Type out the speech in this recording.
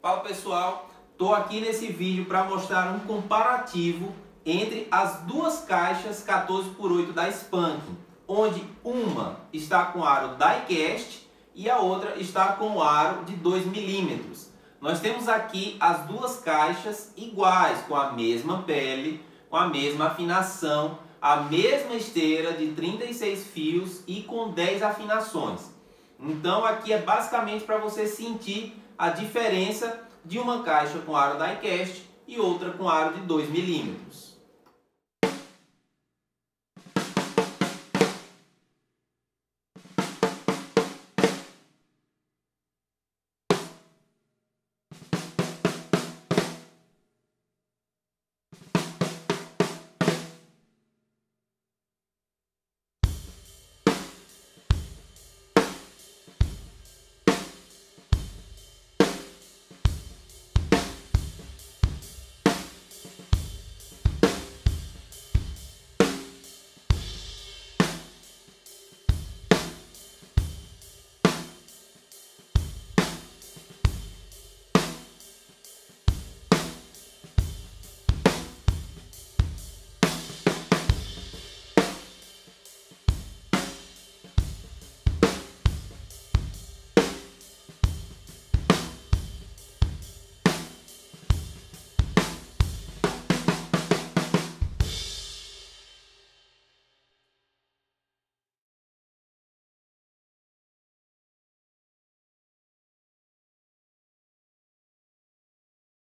Fala pessoal, estou aqui nesse vídeo para mostrar um comparativo entre as duas caixas 14x8 da Spanking, onde uma está com aro Die Cast e a outra está com o aro de 2mm. Nós temos aqui as duas caixas iguais, com a mesma pele, com a mesma afinação, a mesma esteira de 36 fios e com 10 afinações. Então aqui é basicamente para você sentir a diferença de uma caixa com aro Die Cast e outra com aro de 2mm.